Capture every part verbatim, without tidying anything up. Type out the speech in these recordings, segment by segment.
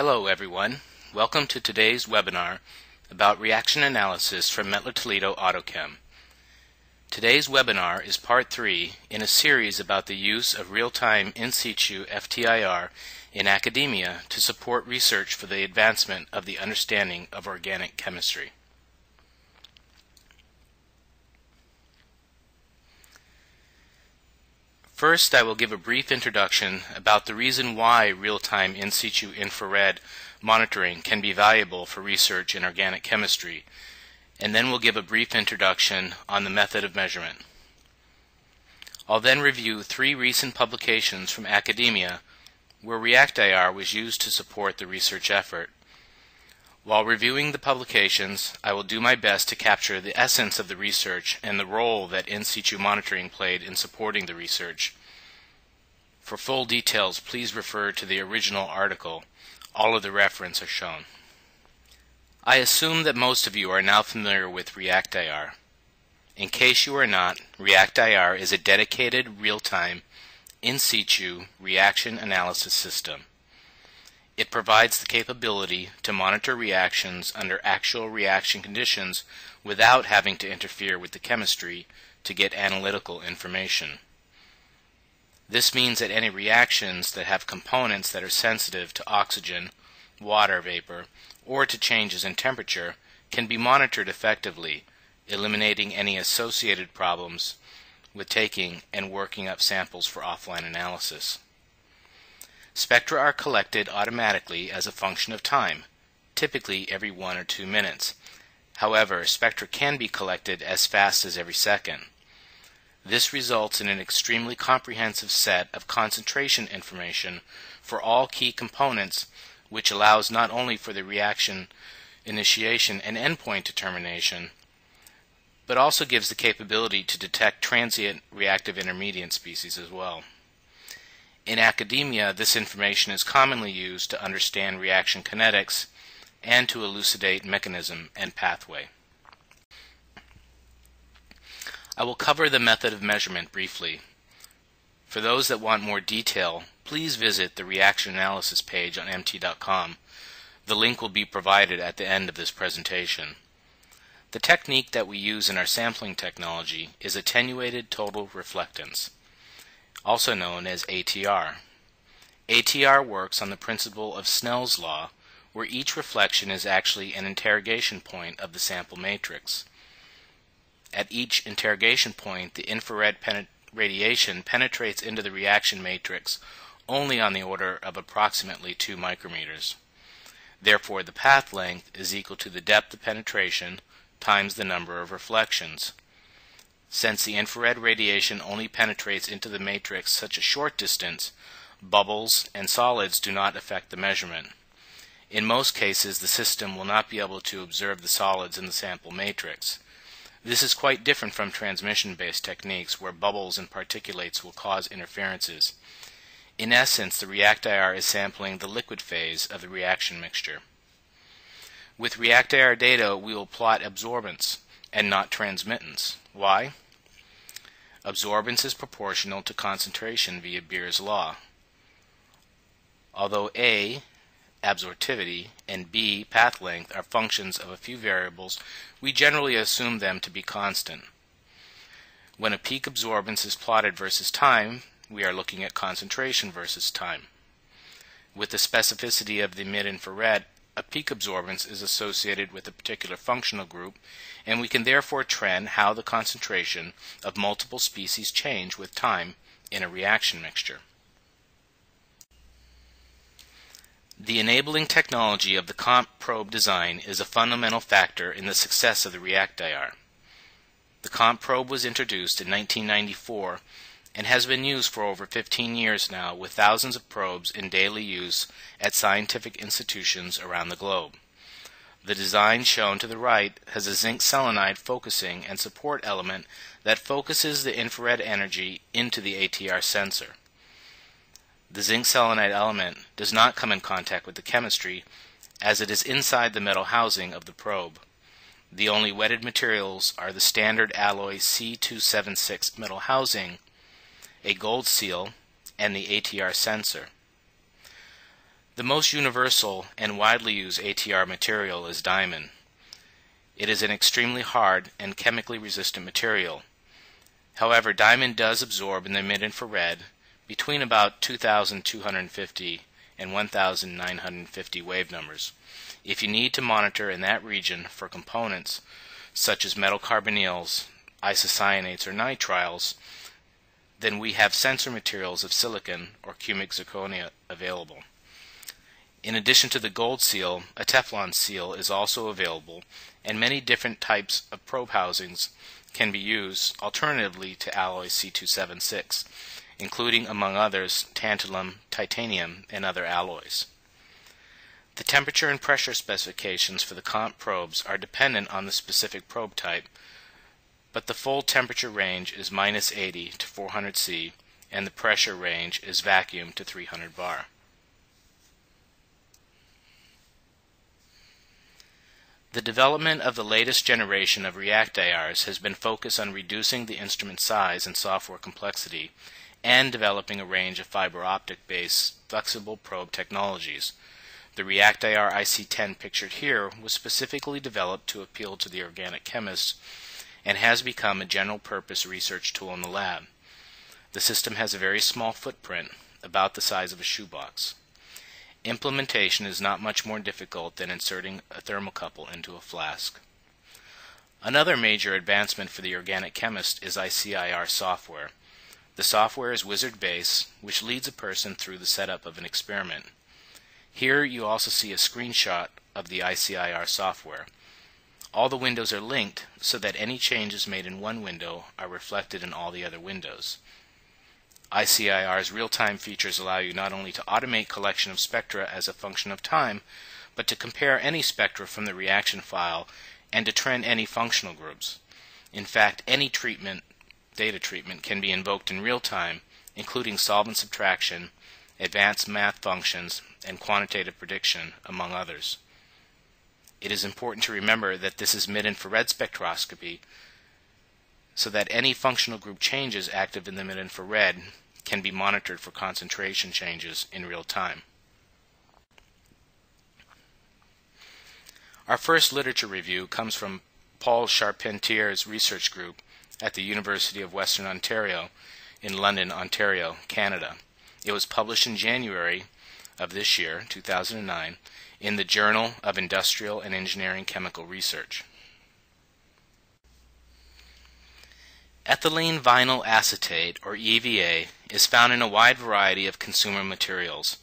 Hello everyone, welcome to today's webinar about reaction analysis from Mettler Toledo AutoChem. Today's webinar is part three in a series about the use of real-time in situ F T I R in academia to support research for the advancement of the understanding of organic chemistry. First, I will give a brief introduction about the reason why real-time in situ infrared monitoring can be valuable for research in organic chemistry, and then we'll give a brief introduction on the method of measurement. I'll then review three recent publications from academia where ReactIR was used to support the research effort. While reviewing the publications, I will do my best to capture the essence of the research and the role that in situ monitoring played in supporting the research. For full details, please refer to the original article. All of the references are shown. I assume that most of you are now familiar with ReactIR. In case you are not, ReactIR is a dedicated, real-time, in situ reaction analysis system. It provides the capability to monitor reactions under actual reaction conditions without having to interfere with the chemistry to get analytical information. This means that any reactions that have components that are sensitive to oxygen, water vapor, or to changes in temperature can be monitored effectively, eliminating any associated problems with taking and working up samples for offline analysis. Spectra are collected automatically as a function of time, typically every one or two minutes. However, spectra can be collected as fast as every second. This results in an extremely comprehensive set of concentration information for all key components, which allows not only for the reaction initiation and endpoint determination, but also gives the capability to detect transient reactive intermediate species as well. In academia, this information is commonly used to understand reaction kinetics and to elucidate mechanism and pathway. I will cover the method of measurement briefly. For those that want more detail, please visit the reaction analysis page on M T dot com. The link will be provided at the end of this presentation. The technique that we use in our sampling technology is attenuated total reflectance, also known as A T R. A T R works on the principle of Snell's Law, where each reflection is actually an interrogation point of the sample matrix. At each interrogation point, the infrared penet- radiation penetrates into the reaction matrix only on the order of approximately two micrometers. Therefore, the path length is equal to the depth of penetration times the number of reflections. Since the infrared radiation only penetrates into the matrix such a short distance, bubbles and solids do not affect the measurement. In most cases, the system will not be able to observe the solids in the sample matrix. This is quite different from transmission-based techniques where bubbles and particulates will cause interferences. In essence, the ReactIR is sampling the liquid phase of the reaction mixture. With ReactIR data, we will plot absorbance and not transmittance. Why? Absorbance is proportional to concentration via Beer's law. Although A, absorptivity, and B, path length, are functions of a few variables, we generally assume them to be constant. When a peak absorbance is plotted versus time, we are looking at concentration versus time. With the specificity of the mid-infrared, a peak absorbance is associated with a particular functional group, and we can therefore trend how the concentration of multiple species change with time in a reaction mixture. The enabling technology of the COMP probe design is a fundamental factor in the success of the ReactIR. The COMP probe was introduced in nineteen ninety-four and has been used for over fifteen years now, with thousands of probes in daily use at scientific institutions around the globe. The design shown to the right has a zinc selenide focusing and support element that focuses the infrared energy into the A T R sensor. The zinc selenide element does not come in contact with the chemistry, as it is inside the metal housing of the probe. The only wetted materials are the standard alloy C two seventy-six metal housing, a gold seal, and the A T R sensor. The most universal and widely used A T R material is diamond. It is an extremely hard and chemically resistant material. However, diamond does absorb in the mid-infrared between about two thousand two hundred fifty and one thousand nine hundred fifty wave numbers if you need to monitor in that region for components such as metal carbonyls, isocyanates, or nitriles. Then we have sensor materials of silicon or cubic zirconia available. In addition to the gold seal, a Teflon seal is also available, and many different types of probe housings can be used alternatively to alloy C two seventy-six, including, among others, tantalum, titanium, and other alloys. The temperature and pressure specifications for the COMP probes are dependent on the specific probe type, but the full temperature range is minus eighty to four hundred C, and the pressure range is vacuum to three hundred bar. The development of the latest generation of ReactIRs has been focused on reducing the instrument size and software complexity and developing a range of fiber optic-based flexible probe technologies. The ReactIR I C ten pictured here was specifically developed to appeal to the organic chemists and has become a general-purpose research tool in the lab. The system has a very small footprint, about the size of a shoebox. Implementation is not much more difficult than inserting a thermocouple into a flask. Another major advancement for the organic chemist is I C I R software. The software is wizard-based, which leads a person through the setup of an experiment. Here you also see a screenshot of the I C I R software. All the windows are linked so that any changes made in one window are reflected in all the other windows. I C I R's real-time features allow you not only to automate collection of spectra as a function of time, but to compare any spectra from the reaction file and to trend any functional groups. In fact, any treatment, data treatment can be invoked in real time, including solvent subtraction, advanced math functions, and quantitative prediction, among others. It is important to remember that this is mid-infrared spectroscopy, so that any functional group changes active in the mid-infrared can be monitored for concentration changes in real time. Our first literature review comes from Paul Charpentier's research group at the University of Western Ontario in London, Ontario, Canada. It was published in January of this year, two thousand nine, in the Journal of Industrial and Engineering Chemical Research. Ethylene vinyl acetate, or E V A, is found in a wide variety of consumer materials.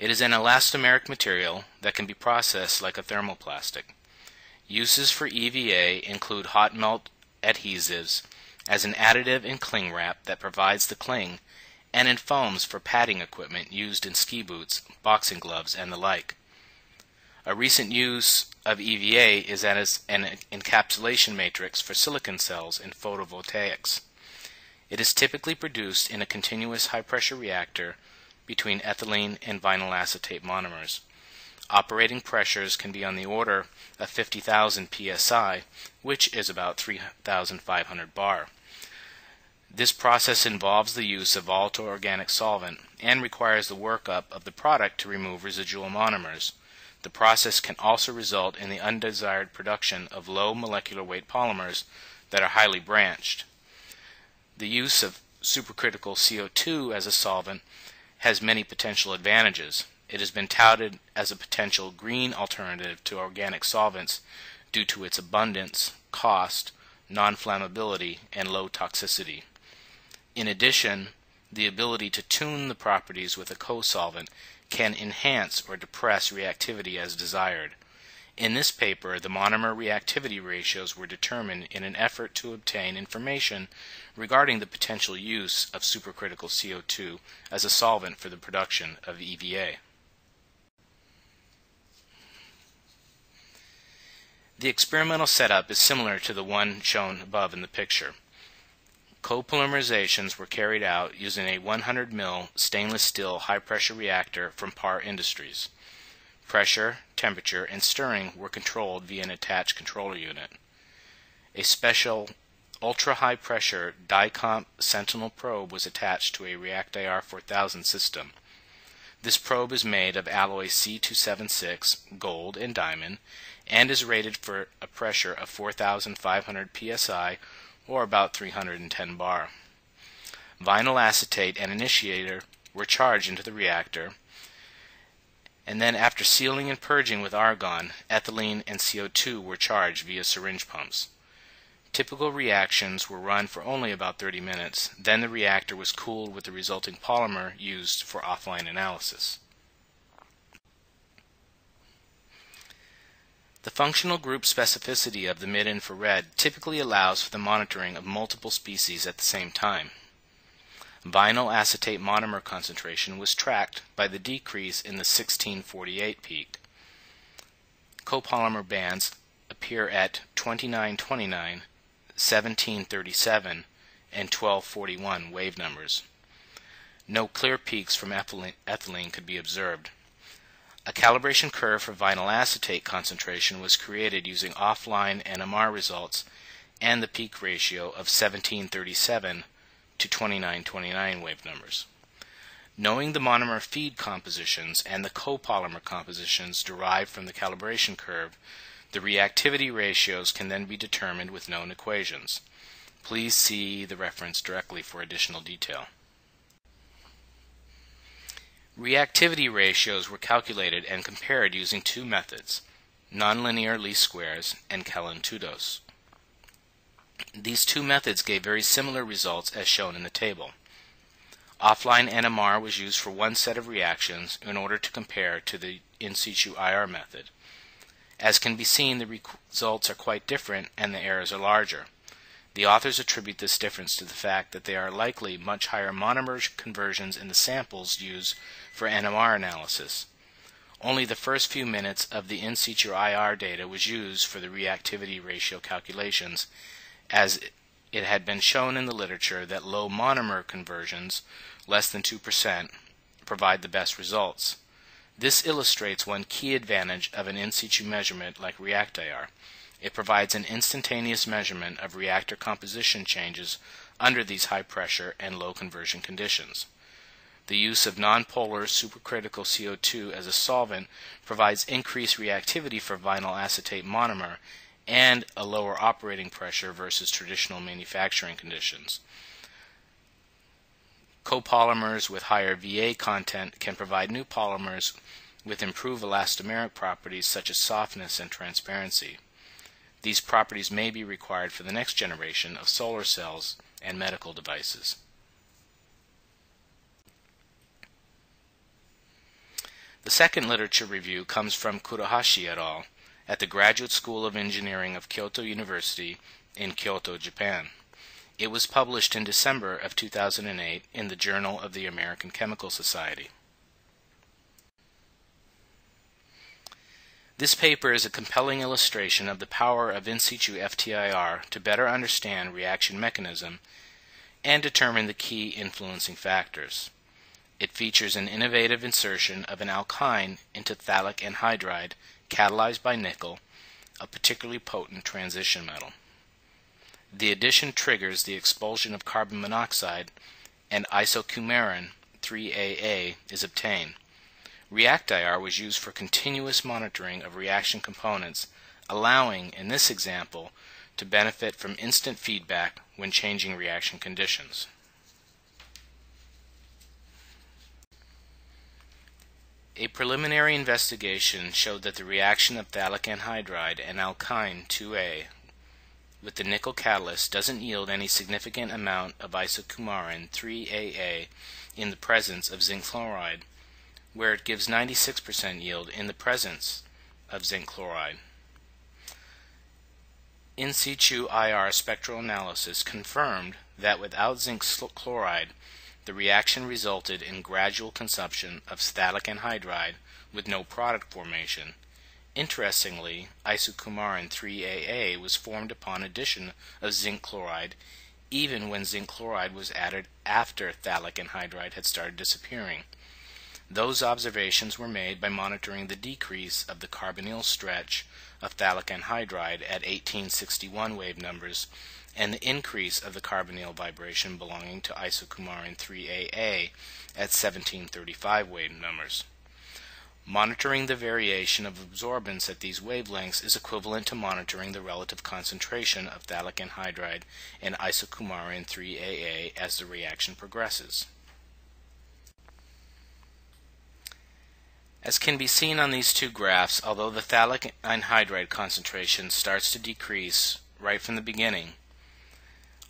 It is an elastomeric material that can be processed like a thermoplastic. Uses for E V A include hot melt adhesives, as an additive in cling wrap that provides the cling, and in foams for padding equipment used in ski boots, boxing gloves, and the like. A recent use of E V A is as an encapsulation matrix for silicon cells in photovoltaics. It is typically produced in a continuous high-pressure reactor between ethylene and vinyl acetate monomers. Operating pressures can be on the order of fifty thousand P S I, which is about three thousand five hundred bar. This process involves the use of volatile organic solvent and requires the workup of the product to remove residual monomers. The process can also result in the undesired production of low molecular weight polymers that are highly branched. The use of supercritical C O two as a solvent has many potential advantages. It has been touted as a potential green alternative to organic solvents due to its abundance, cost, non-flammability, and low toxicity. In addition, the ability to tune the properties with a co-solvent can enhance or depress reactivity as desired. In this paper, the monomer reactivity ratios were determined in an effort to obtain information regarding the potential use of supercritical C O two as a solvent for the production of E V A. The experimental setup is similar to the one shown above in the picture. Co-polymerizations were carried out using a one hundred mil stainless steel high-pressure reactor from Parr Industries. Pressure, temperature, and stirring were controlled via an attached controller unit. A special ultra-high-pressure DICOMP Sentinel probe was attached to a ReactIR four thousand system. This probe is made of alloy C two seventy-six, gold, and diamond, and is rated for a pressure of four thousand five hundred P S I, or about three hundred ten bar. Vinyl acetate and initiator were charged into the reactor, and then after sealing and purging with argon, ethylene and C O two were charged via syringe pumps. Typical reactions were run for only about thirty minutes, then the reactor was cooled with the resulting polymer used for offline analysis. The functional group specificity of the mid-infrared typically allows for the monitoring of multiple species at the same time. Vinyl acetate monomer concentration was tracked by the decrease in the sixteen forty-eight peak. Copolymer bands appear at twenty-nine twenty-nine, seventeen thirty-seven, and twelve forty-one wave numbers. No clear peaks from ethylene could be observed. A calibration curve for vinyl acetate concentration was created using offline N M R results and the peak ratio of seventeen thirty-seven to twenty-nine twenty-nine wave numbers. Knowing the monomer feed compositions and the copolymer compositions derived from the calibration curve, the reactivity ratios can then be determined with known equations. Please see the reference directly for additional detail. Reactivity ratios were calculated and compared using two methods, nonlinear least squares and Kelen-Tüdős. These two methods gave very similar results as shown in the table. Offline N M R was used for one set of reactions in order to compare to the in situ I R method. As can be seen, the results are quite different and the errors are larger. The authors attribute this difference to the fact that there are likely much higher monomer conversions in the samples used for N M R analysis. Only the first few minutes of the in situ I R data was used for the reactivity ratio calculations, as it had been shown in the literature that low monomer conversions, less than two percent, provide the best results. This illustrates one key advantage of an in situ measurement like ReactIR. It provides an instantaneous measurement of reactor composition changes under these high pressure and low conversion conditions. The use of nonpolar supercritical C O two as a solvent provides increased reactivity for vinyl acetate monomer and a lower operating pressure versus traditional manufacturing conditions. Copolymers with higher V A content can provide new polymers with improved elastomeric properties such as softness and transparency. These properties may be required for the next generation of solar cells and medical devices. The second literature review comes from Kurohashi et al. At the Graduate School of Engineering of Kyoto University in Kyoto, Japan. It was published in December of two thousand eight in the Journal of the American Chemical Society. This paper is a compelling illustration of the power of in situ F T I R to better understand reaction mechanism and determine the key influencing factors. It features an innovative insertion of an alkyne into phthalic anhydride catalyzed by nickel, a particularly potent transition metal. The addition triggers the expulsion of carbon monoxide, and isocoumarin three A A is obtained. ReactIR was used for continuous monitoring of reaction components, allowing, in this example, to benefit from instant feedback when changing reaction conditions. A preliminary investigation showed that the reaction of phthalic anhydride and alkyne two A with the nickel catalyst doesn't yield any significant amount of isocoumarin three A A in the presence of zinc chloride, where it gives ninety-six percent yield in the presence of zinc chloride. In situ I R spectral analysis confirmed that without zinc chloride, the reaction resulted in gradual consumption of phthalic anhydride with no product formation. Interestingly, isocoumarin three A A was formed upon addition of zinc chloride, even when zinc chloride was added after phthalic anhydride had started disappearing. Those observations were made by monitoring the decrease of the carbonyl stretch of phthalic anhydride at eighteen sixty-one wave numbers and the increase of the carbonyl vibration belonging to isocoumarin three A A at seventeen thirty-five wave numbers. Monitoring the variation of absorbance at these wavelengths is equivalent to monitoring the relative concentration of phthalic anhydride and isocoumarin three A A as the reaction progresses. As can be seen on these two graphs, although the phthalic anhydride concentration starts to decrease right from the beginning,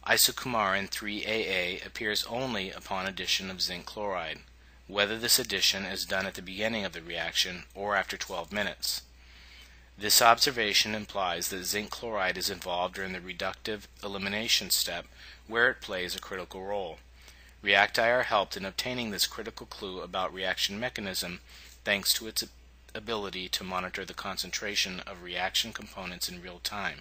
isocoumarin three A A appears only upon addition of zinc chloride, whether this addition is done at the beginning of the reaction or after twelve minutes. This observation implies that zinc chloride is involved during the reductive elimination step, where it plays a critical role. ReactIR helped in obtaining this critical clue about reaction mechanism thanks to its ability to monitor the concentration of reaction components in real time.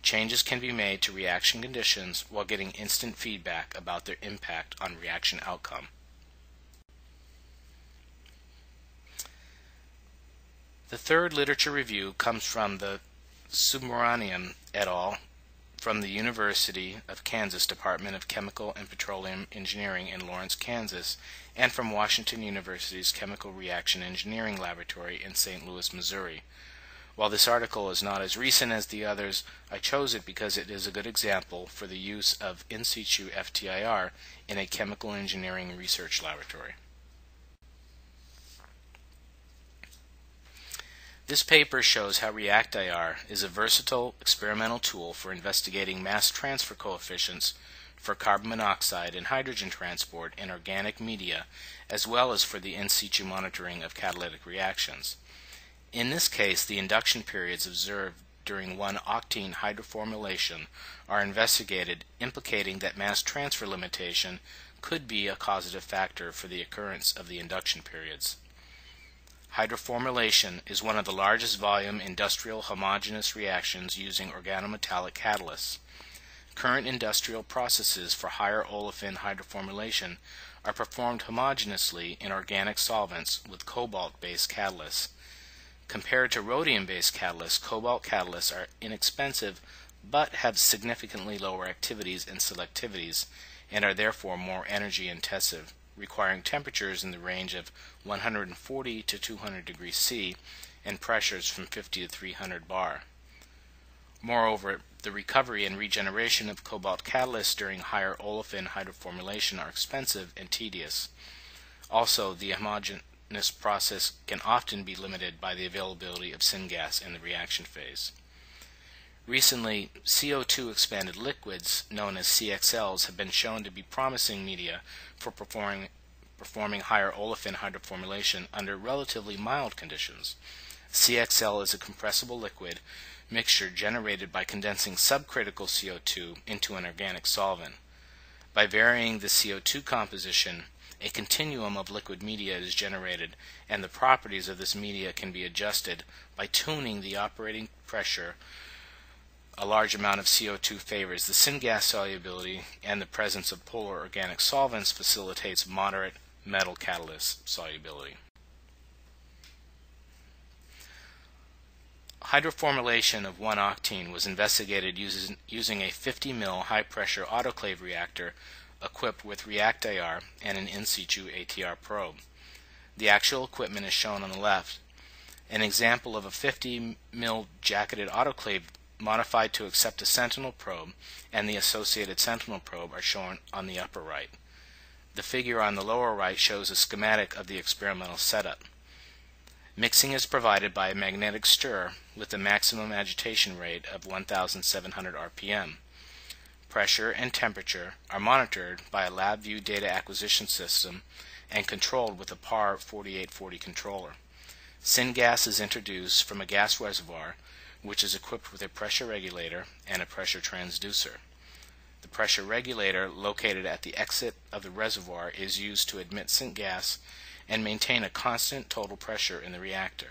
Changes can be made to reaction conditions while getting instant feedback about their impact on reaction outcome. The third literature review comes from the Sumranium et al. From the University of Kansas Department of Chemical and Petroleum Engineering in Lawrence, Kansas, and from Washington University's Chemical Reaction Engineering Laboratory in Saint Louis, Missouri. While this article is not as recent as the others, I chose it because it is a good example for the use of in situ F T I R in a chemical engineering research laboratory. This paper shows how ReactIR is a versatile experimental tool for investigating mass transfer coefficients for carbon monoxide and hydrogen transport in organic media, as well as for the in situ monitoring of catalytic reactions. In this case, the induction periods observed during one-octene hydroformylation are investigated, implicating that mass transfer limitation could be a causative factor for the occurrence of the induction periods. Hydroformylation is one of the largest volume industrial homogeneous reactions using organometallic catalysts. Current industrial processes for higher olefin hydroformylation are performed homogeneously in organic solvents with cobalt-based catalysts. Compared to rhodium-based catalysts, cobalt catalysts are inexpensive but have significantly lower activities and selectivities and are therefore more energy intensive, requiring temperatures in the range of one hundred forty to two hundred degrees C and pressures from fifty to three hundred bar. Moreover, the recovery and regeneration of cobalt catalysts during higher olefin hydroformylation are expensive and tedious. Also, the homogeneous process can often be limited by the availability of syngas in the reaction phase. Recently, C O two expanded liquids, known as C X Ls, have been shown to be promising media for performing, performing higher olefin hydroformylation under relatively mild conditions. C X L is a compressible liquid mixture generated by condensing subcritical C O two into an organic solvent. By varying the C O two composition, a continuum of liquid media is generated, and the properties of this media can be adjusted by tuning the operating pressure. A large amount of C O two favors the syngas solubility, and the presence of polar organic solvents facilitates moderate metal catalyst solubility. Hydroformylation of one octene was investigated using, using a fifty mil high-pressure autoclave reactor equipped with ReactIR and an in-situ A T R probe. The actual equipment is shown on the left. An example of a fifty mil jacketed autoclave modified to accept a Sentinel probe and the associated Sentinel probe are shown on the upper right. The figure on the lower right shows a schematic of the experimental setup. Mixing is provided by a magnetic stirrer with a maximum agitation rate of one thousand seven hundred R P M. Pressure and temperature are monitored by a LabVIEW data acquisition system and controlled with a PAR forty-eight forty controller. Syngas is introduced from a gas reservoir, which is equipped with a pressure regulator and a pressure transducer. The pressure regulator located at the exit of the reservoir is used to admit syngas and maintain a constant total pressure in the reactor.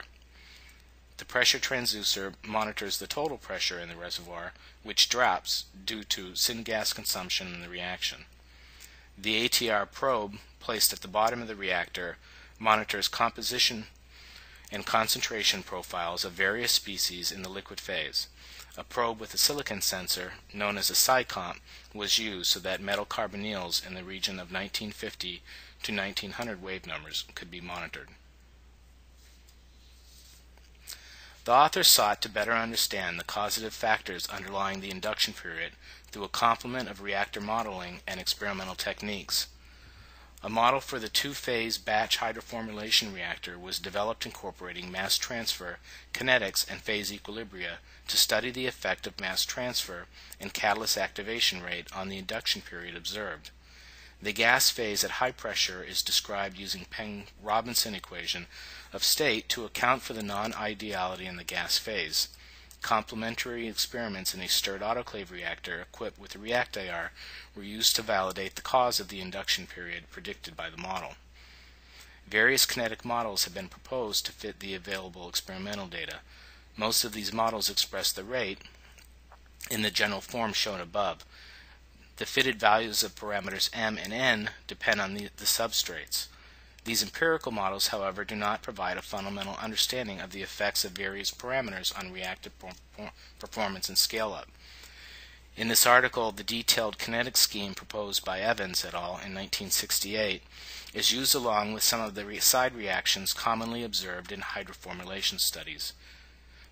The pressure transducer monitors the total pressure in the reservoir, which drops due to syngas consumption in the reaction. The A T R probe, placed at the bottom of the reactor, monitors composition and concentration profiles of various species in the liquid phase. A probe with a silicon sensor, known as a SICOMP, was used so that metal carbonyls in the region of nineteen fifty to nineteen hundred wave numbers could be monitored. The authors sought to better understand the causative factors underlying the induction period through a complement of reactor modeling and experimental techniques. A model for the two-phase batch hydroformylation reactor was developed incorporating mass transfer, kinetics, and phase equilibria to study the effect of mass transfer and catalyst activation rate on the induction period observed. The gas phase at high pressure is described using Peng-Robinson equation of state to account for the non-ideality in the gas phase. Complementary experiments in a stirred autoclave reactor equipped with ReactIR were used to validate the cause of the induction period predicted by the model. Various kinetic models have been proposed to fit the available experimental data. Most of these models express the rate in the general form shown above. The fitted values of parameters m and n depend on the, the substrates. These empirical models, however, do not provide a fundamental understanding of the effects of various parameters on reactive performance and scale-up. In this article, the detailed kinetic scheme proposed by Evans et al. In nineteen sixty-eight is used along with some of the side reactions commonly observed in hydroformylation studies.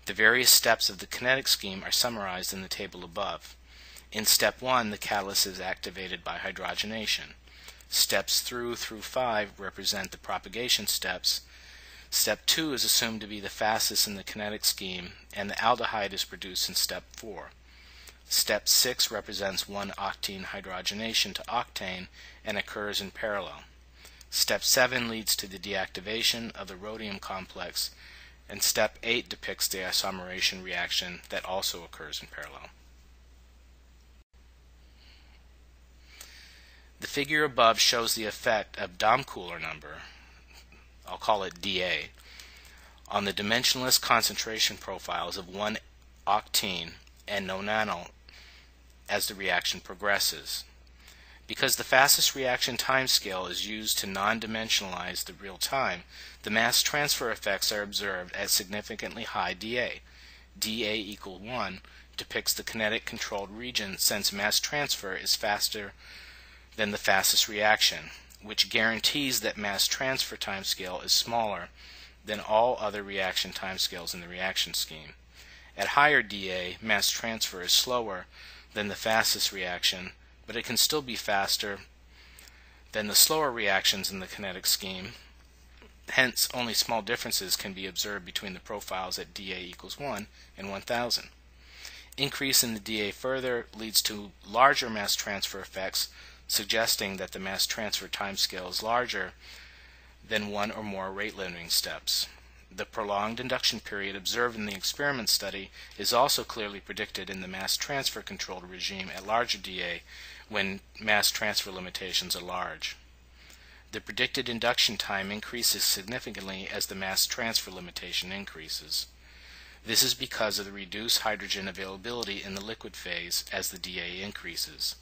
The various steps of the kinetic scheme are summarized in the table above. In step one, the catalyst is activated by hydrogenation. Steps through through five represent the propagation steps. Step two is assumed to be the fastest in the kinetic scheme, and the aldehyde is produced in step four. Step six represents one octene hydrogenation to octane and occurs in parallel. Step seven leads to the deactivation of the rhodium complex, and step eight depicts the isomeration reaction that also occurs in parallel. The figure above shows the effect of Damkohler number, I'll call it D A, on the dimensionless concentration profiles of one octene and nonanol as the reaction progresses. Because the fastest reaction time scale is used to non-dimensionalize the real time, the mass transfer effects are observed as significantly high D A. D A equal one depicts the kinetic controlled region since mass transfer is faster than the fastest reaction, which guarantees that mass transfer timescale is smaller than all other reaction timescales in the reaction scheme. At higher D A, mass transfer is slower than the fastest reaction, but it can still be faster than the slower reactions in the kinetic scheme. Hence, only small differences can be observed between the profiles at D A equals one and one thousand. Increase in the D A further leads to larger mass transfer effects, suggesting that the mass transfer timescale is larger than one or more rate limiting steps. The prolonged induction period observed in the experiment study is also clearly predicted in the mass transfer controlled regime at larger D A when mass transfer limitations are large. The predicted induction time increases significantly as the mass transfer limitation increases. This is because of the reduced hydrogen availability in the liquid phase as the D A increases.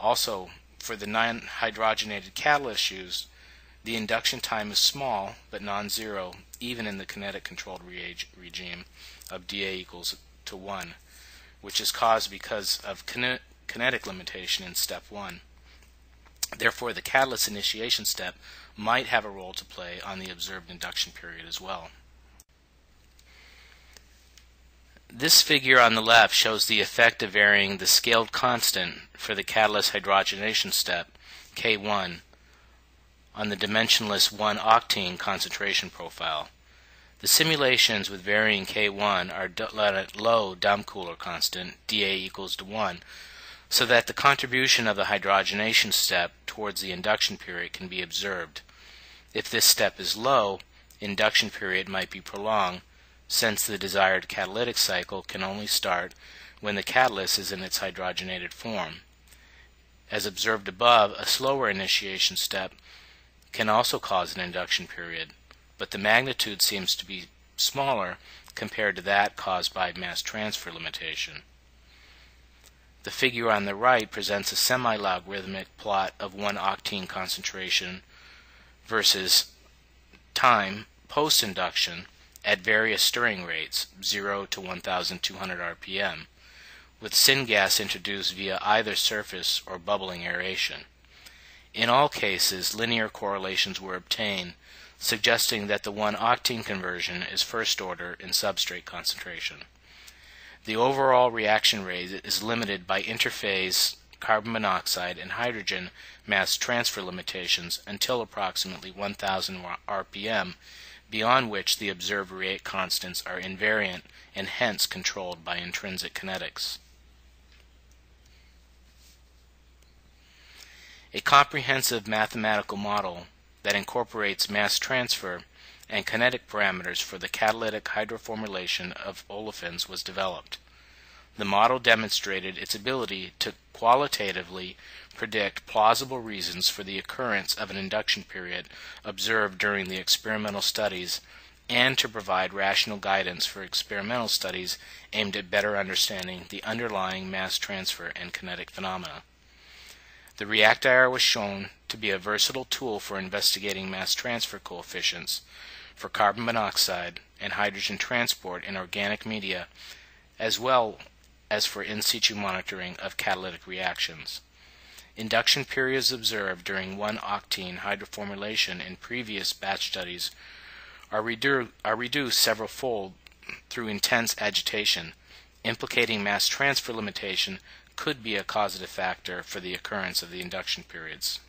Also, for the non-hydrogenated catalyst used, the induction time is small but non-zero, even in the kinetic controlled regime of D A equals to one, which is caused because of kin kinetic limitation in step one. Therefore, the catalyst initiation step might have a role to play on the observed induction period as well. This figure on the left shows the effect of varying the scaled constant for the catalyst hydrogenation step, K one, on the dimensionless one octene concentration profile. The simulations with varying K one are done at low Damkohler constant, D A equals to one, so that the contribution of the hydrogenation step towards the induction period can be observed. If this step is low, induction period might be prolonged, since the desired catalytic cycle can only start when the catalyst is in its hydrogenated form. As observed above, a slower initiation step can also cause an induction period, but the magnitude seems to be smaller compared to that caused by mass transfer limitation. The figure on the right presents a semi-logarithmic plot of one octene concentration versus time post-induction at various stirring rates, zero to one thousand two hundred R P M, with syngas introduced via either surface or bubbling aeration. In all cases, linear correlations were obtained, suggesting that the one-octene conversion is first order in substrate concentration. The overall reaction rate is limited by interphase carbon monoxide and hydrogen mass transfer limitations until approximately one thousand R P M, beyond which the observed rate constants are invariant and hence controlled by intrinsic kinetics. A comprehensive mathematical model that incorporates mass transfer and kinetic parameters for the catalytic hydroformylation of olefins was developed. The model demonstrated its ability to qualitatively predict plausible reasons for the occurrence of an induction period observed during the experimental studies and to provide rational guidance for experimental studies aimed at better understanding the underlying mass transfer and kinetic phenomena. The ReactIR was shown to be a versatile tool for investigating mass transfer coefficients for carbon monoxide and hydrogen transport in organic media, as well as for in situ monitoring of catalytic reactions. Induction periods observed during one-octene hydroformylation in previous batch studies are, redu are reduced several-fold through intense agitation, implicating mass transfer limitation could be a causative factor for the occurrence of the induction periods.